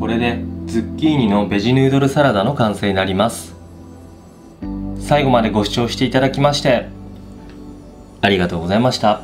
これでズッキーニのベジヌードルサラダの完成になります。最後までご視聴していただきましてありがとうございました。